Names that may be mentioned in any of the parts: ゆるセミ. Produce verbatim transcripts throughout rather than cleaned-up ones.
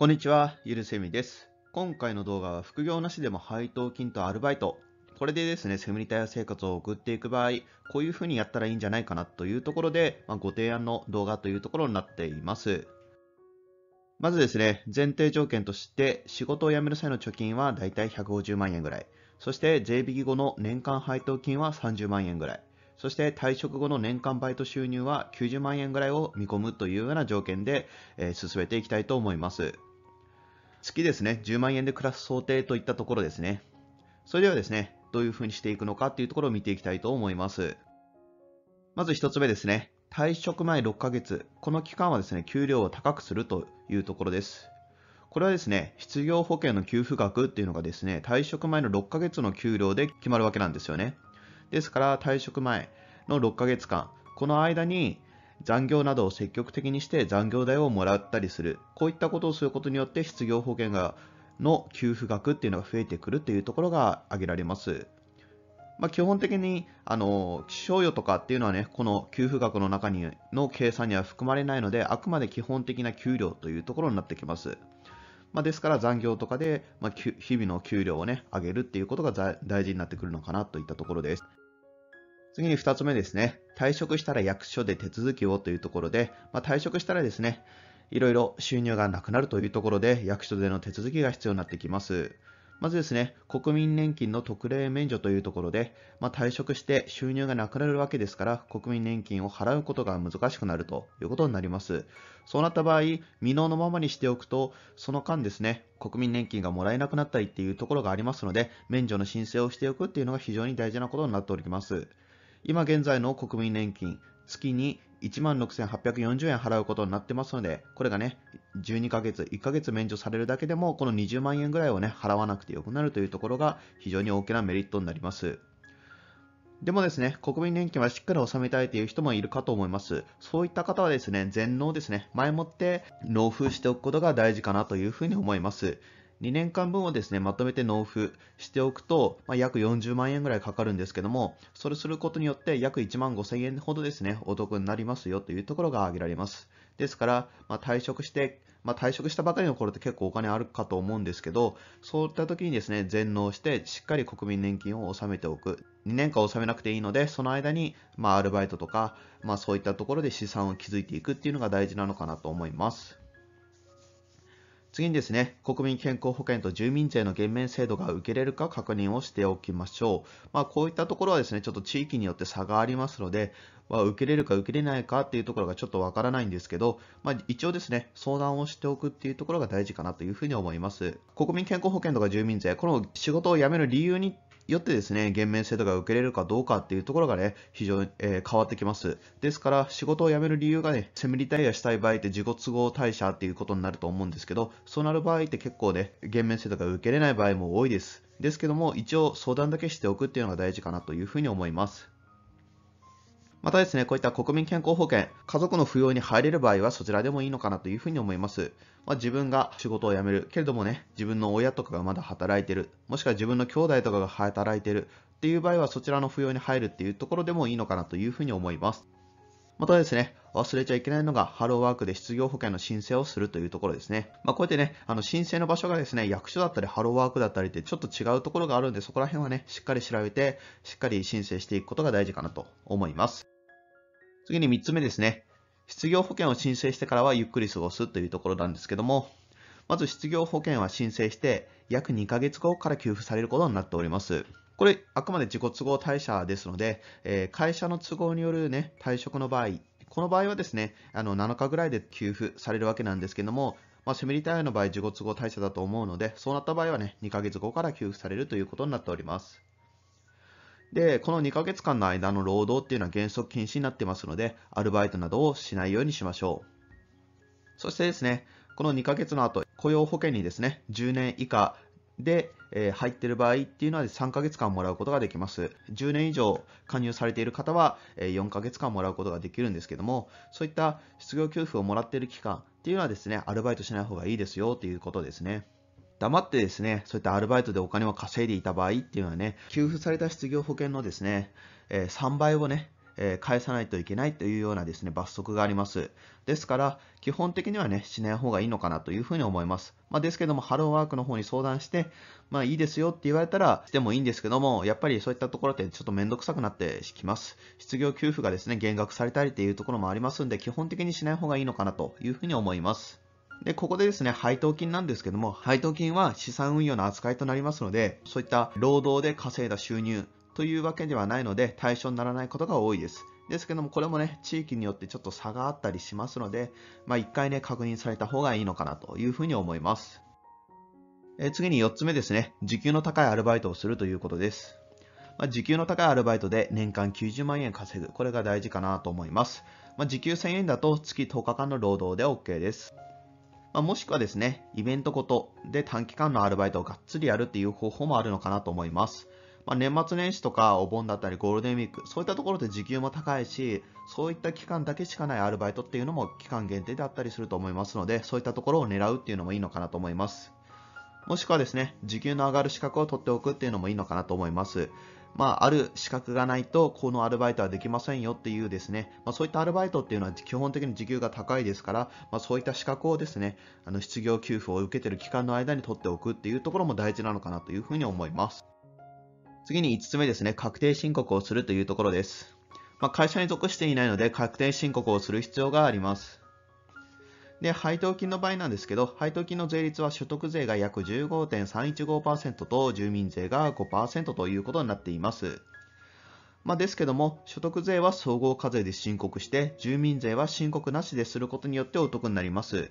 こんにちは、ゆるセミです。今回の動画は副業なしでも配当金とアルバイト。これでですね、セミリタイア生活を送っていく場合、こういう風にやったらいいんじゃないかなというところで、まあ、ご提案の動画というところになっています。まずですね、前提条件として、仕事を辞める際の貯金はだいたいひゃくごじゅうまんえんぐらい。そして税引き後の年間配当金はさんじゅうまんえんぐらい。そして退職後の年間バイト収入はきゅうじゅうまんえんぐらいを見込むというような条件で、えー、進めていきたいと思います。月ですね、じゅうまんえんで暮らす想定といったところですね。それではですね、どういうふうにしていくのかというところを見ていきたいと思います。まずひとつめですね、退職前ろっかげつ。この期間はですね、給料を高くするというところです。これはですね、失業保険の給付額っていうのがですね、退職前のろっかげつの給料で決まるわけなんですよね。ですから退職前のろっかげつかん、この間に残業などを積極的にして残業代をもらったりする、こういったことをすることによって失業保険がの給付額っていうのが増えてくるというところが挙げられます。まあ、基本的にあの気象予とかっていうのはね、この給付額の中にの計算には含まれないので、あくまで基本的な給料というところになってきます。まあ、ですから残業とかで、まあ、日々の給料をね、上げるっていうことが大事になってくるのかなといったところです。次にふたつめですね。退職したら役所で手続きをというところで、まあ、退職したらですね、いろいろ収入がなくなるというところで、役所での手続きが必要になってきます。まずですね、国民年金の特例免除というところで、まあ、退職して収入がなくなるわけですから、国民年金を払うことが難しくなるということになります。そうなった場合、未納のままにしておくと、その間ですね、国民年金がもらえなくなったりっていうところがありますので、免除の申請をしておくっていうのが非常に大事なことになっております。今現在の国民年金、月にいちまんろくせんはっぴゃくよんじゅうえん払うことになってますので、これがね、じゅうにかげつ、いっかげつ免除されるだけでも、このにじゅうまんえんぐらいをね、払わなくてよくなるというところが非常に大きなメリットになります。でもですね、国民年金はしっかり納めたいという人もいるかと思います。そういった方はですね、全納ですね、前もって納付しておくことが大事かなというふうに思います。にねんかんぶんをですね、まとめて納付しておくと、まあ、約よんじゅうまんえんぐらいかかるんですけども、それすることによって約いちまんごせんえんほどですね、お得になりますよというところが挙げられます。ですから、まあ、退職して、まあ、退職したばかりの頃って結構お金あるかと思うんですけど、そういった時にですね、全納してしっかり国民年金を納めておく。にねんかん納めなくていいので、その間に、まあ、アルバイトとか、まあ、そういったところで資産を築いていくっていうのが大事なのかなと思います。次にですね、国民健康保険と住民税の減免制度が受けれるか確認をしておきましょう。まあ、こういったところはですね、ちょっと地域によって差がありますので、まあ、受けれるか受けれないかっていうところがちょっとわからないんですけど、まあ、一応ですね、相談をしておくっていうところが大事かなというふうに思います。国民健康保険とか住民税、この仕事を辞める理由によってですね、減免制度が受けれるかどうかっていうところがね、非常に、えー、変わってきます。ですから、仕事を辞める理由がね、セミリタイアしたい場合って自己都合退社っていうことになると思うんですけど、そうなる場合って結構ね、減免制度が受けれない場合も多いです。ですけども、一応相談だけしておくっていうのが大事かなというふうに思います。またですね、こういった国民健康保険、家族の扶養に入れる場合はそちらでもいいのかなというふうに思います。まあ、自分が仕事を辞める、けれどもね、自分の親とかがまだ働いてる、もしくは自分の兄弟とかが働いてるっていう場合はそちらの扶養に入るっていうところでもいいのかなというふうに思います。またですね、忘れちゃいけないのが、ハローワークで失業保険の申請をするというところですね。まあ、こうやってね、あの申請の場所がですね、役所だったり、ハローワークだったりってちょっと違うところがあるんで、そこら辺はね、しっかり調べて、しっかり申請していくことが大事かなと思います。次にみっつめですね、失業保険を申請してからはゆっくり過ごすというところなんですけども、まず失業保険は申請して、約にかげつごから給付されることになっております。これ、あくまで自己都合退社ですので、えー、会社の都合による、ね、退職の場合、この場合はですね、あのなのかぐらいで給付されるわけなんですけども、まあ、セミリタイアの場合、自己都合退社だと思うので、そうなった場合はね、にかげつごから給付されるということになっております。で、このにかげつかんの間の労働っていうのは原則禁止になってますので、アルバイトなどをしないようにしましょう。そしてですね、このにかげつの後、雇用保険にですね、じゅうねんいかで、えー、入っている場合っていうのはさんかげつかんもらうことができます。じゅうねんいじょう加入されている方はよんかげつかんもらうことができるんですけども、そういった失業給付をもらっている期間っていうのはですね、アルバイトしない方がいいですよということですね。黙ってですね、そういったアルバイトでお金を稼いでいた場合っていうのはね、給付された失業保険のですね、えー、さんばいをね、えー、返さないといけないというようなですね、罰則があります。ですから、基本的にはね、しない方がいいのかなというふうに思います。まあ、ですけども、ハローワークの方に相談して、まあいいですよって言われたらしてもいいんですけども、やっぱりそういったところってちょっとめんどくさくなってきます。失業給付がですね、減額されたりっていうところもありますんで、基本的にしない方がいいのかなというふうに思います。で、ここでですね、配当金なんですけども、配当金は資産運用の扱いとなりますので、そういった労働で稼いだ収入というわけではないので、対象にならないことが多いです。ですけども、これもね、地域によってちょっと差があったりしますので、まあ一回ね、確認された方がいいのかなというふうに思います。え、次によっつめですね、時給の高いアルバイトをするということです。まあ、時給の高いアルバイトで年間きゅうじゅうまんえん稼ぐ。これが大事かなと思います。まあ、時給せんえんだと月とおかかんの労働で オーケー です。まあ、もしくはですね、イベントごとで短期間のアルバイトをがっつりやるっていう方法もあるのかなと思います。まあ、年末年始とかお盆だったりゴールデンウィーク、そういったところで時給も高いし、そういった期間だけしかないアルバイトっていうのも期間限定であったりすると思いますので、そういったところを狙うっていうのもいいのかなと思います。もしくはですね、時給の上がる資格を取っておくっていうのもいいのかなと思います。まあ、ある資格がないとこのアルバイトはできませんよっていうですね、まあ、そういったアルバイトっていうのは基本的に時給が高いですから、まあ、そういった資格をですね、あの失業給付を受けている期間の間に取っておくっていうところも大事なのかなというふうに思います。次にいつつめですね、確定申告をするというところです。まあ、会社に属していないので確定申告をする必要があります。で、配当金の場合なんですけど、配当金の税率は所得税が約 じゅうごてんさんいちごパーセント と住民税が ごパーセント ということになっています。まあ、ですけども、所得税は総合課税で申告して、住民税は申告なしですることによってお得になります。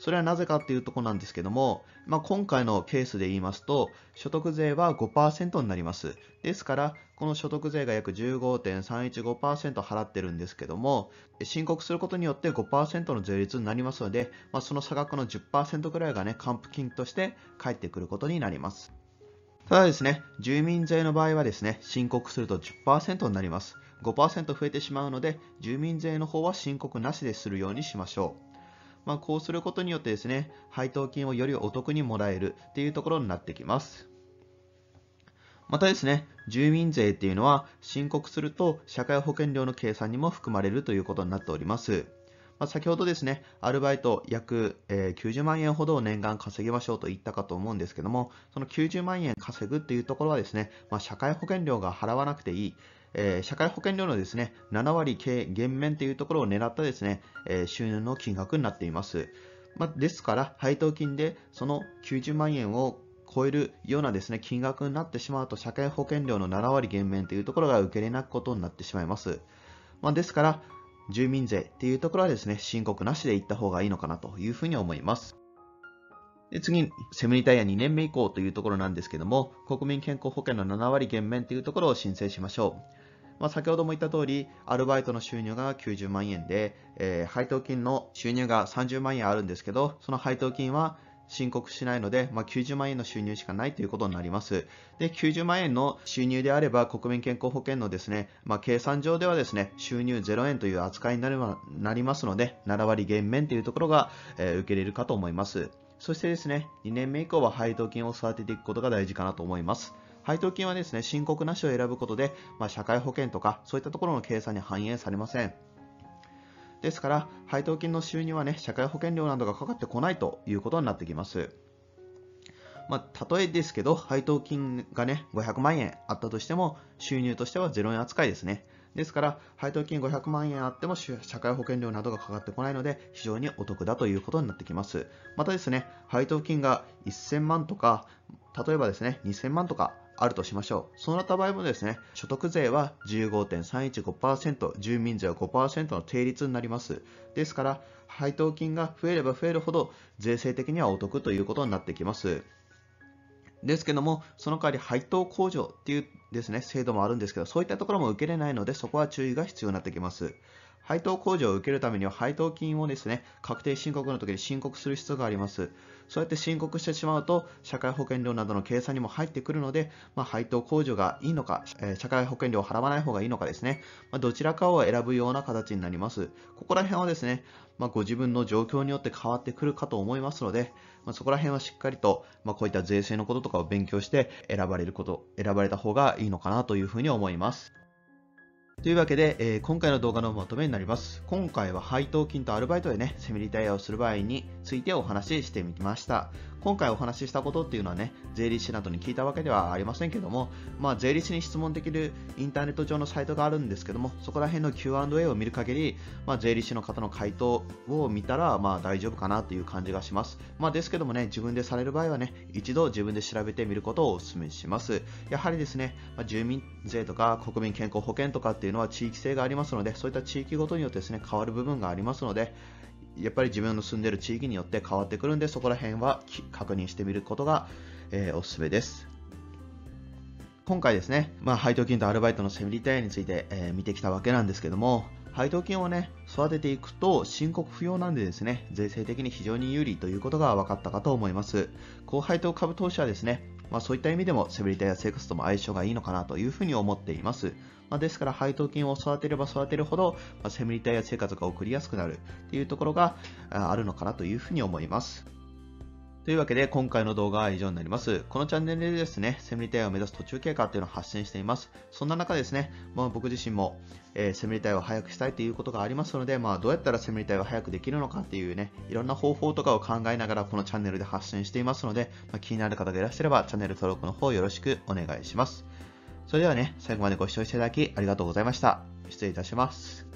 それはなぜかっていうところなんですけども、まあ、今回のケースで言いますと、所得税は ごパーセント になります。ですから、この所得税が約 じゅうごてんさんいちごパーセント 払ってるんですけども、申告することによって ごパーセント の税率になりますので、まあ、その差額の じゅっパーセント くらいがね、還付金として返ってくることになります。ただですね、住民税の場合はですね、申告すると じゅっパーセント になります。ごパーセント 増えてしまうので、住民税の方は申告なしでするようにしましょう。まあこうすることによってですね、配当金をよりお得にもらえるっていうところになってきます。またですね、住民税っていうのは申告すると社会保険料の計算にも含まれるということになっております。まあ、先ほどですね、アルバイト約きゅうじゅうまんえんほどを年間稼ぎましょうと言ったかと思うんですけども、そのきゅうじゅうまんえん稼ぐっていうところはですね、まあ、社会保険料が払わなくていい。えー、社会保険料のですね、ななわり減免というところを狙ったですね、えー、収入の金額になっています。まあ、ですから、配当金でそのきゅうじゅうまんえんを超えるようなですね、金額になってしまうと、社会保険料のななわり減免というところが受け入れなくことになってしまいます。まあ、ですから、住民税っていうところはですね、申告なしでいった方がいいのかなというふうに思います。で次、セミリタイヤにねんめ以降というところなんですけども、国民健康保険のななわり減免というところを申請しましょう。まあ、先ほども言った通り、アルバイトの収入がきゅうじゅうまんえんで、えー、配当金の収入がさんじゅうまんえんあるんですけど、その配当金は申告しないので、まあ、きゅうじゅうまんえんの収入しかないということになります。で、きゅうじゅうまんえんの収入であれば、国民健康保険のですね、まあ、計算上ではですね、収入ゼロえんという扱いになれば、なりますので、ななわり減免というところが、えー、受け入れるかと思います。そしてですね、にねんめ以降は配当金を育てていくことが大事かなと思います。配当金はですね、申告なしを選ぶことで、まあ、社会保険とかそういったところの計算に反映されません。ですから、配当金の収入はね、社会保険料などがかかってこないということになってきます。まあ、例えですけど、配当金がね、ごひゃくまんえんあったとしても、収入としてはゼロえん扱いですね。ですから、配当金ごひゃくまんえんあっても社会保険料などがかかってこないので、非常にお得だということになってきます。またですね、配当金がせんまんとか、例えばですね、にせんまんとかあるとしましょう。そうなった場合もですね、所得税は じゅうごてんさんいちごパーセント、住民税は ごパーセント の定率になります。ですから、配当金が増えれば増えるほど、税制的にはお得ということになってきます。ですけども、その代わり配当控除っていうですね、制度もあるんですけど、そういったところも受けれないので、そこは注意が必要になってきます。配当控除を受けるためには、配当金をですね、確定申告の時に申告する必要があります。そうやって申告してしまうと、社会保険料などの計算にも入ってくるので、まあ、配当控除がいいのか、社会保険料を払わない方がいいのかですね、まあ、どちらかを選ぶような形になります。ここら辺はですね、まあ、ご自分の状況によって変わってくるかと思いますので、まあ、そこら辺はしっかりと、まあ、こういった税制のこととかを勉強して選ばれること、選ばれた方がいいのかなというふうに思います。というわけで、えー、今回の動画のまとめになります。今回は配当金とアルバイトでね、セミリタイアをする場合についてお話ししてみました。今回お話ししたことっていうのはね、税理士などに聞いたわけではありませんけども、まあ、税理士に質問できるインターネット上のサイトがあるんですけども、そこら辺の キューアンドエー を見る限り、まあ、税理士の方の回答を見たら、まあ、大丈夫かなという感じがします。まあ、ですけどもね、自分でされる場合はね、一度自分で調べてみることをお勧めします。やはりですね、まあ、住民税とか国民健康保険とかっていうというのは地域性がありますので、そういった地域ごとによってですね、変わる部分がありますので、やっぱり自分の住んでいる地域によって変わってくるんで、そこら辺は確認してみることが、えー、おすすめです。今回ですね、まあ、配当金とアルバイトのセミリタイアについて、えー、見てきたわけなんですけども、配当金をね、育てていくと申告不要なんでですね、税制的に非常に有利ということが分かったかと思います。高配当株投資はですね、まあ、そういった意味でもセミリタイア生活とも相性がいいのかなというふうに思っています。まあ、ですから配当金を育てれば育てるほど、まあ、セミリタイア生活が送りやすくなるというところがあるのかなというふうに思います。というわけで今回の動画は以上になります。このチャンネルでですね、セミリタイアを目指す途中経過というのを発信しています。そんな中ですね、まあ、僕自身も、えー、セミリタイアを早くしたいということがありますので、まあ、どうやったらセミリタイアを早くできるのかっていうね、いろんな方法とかを考えながらこのチャンネルで発信していますので、まあ、気になる方がいらっしゃればチャンネル登録の方よろしくお願いします。それではね、最後までご視聴いただきありがとうございました。失礼いたします。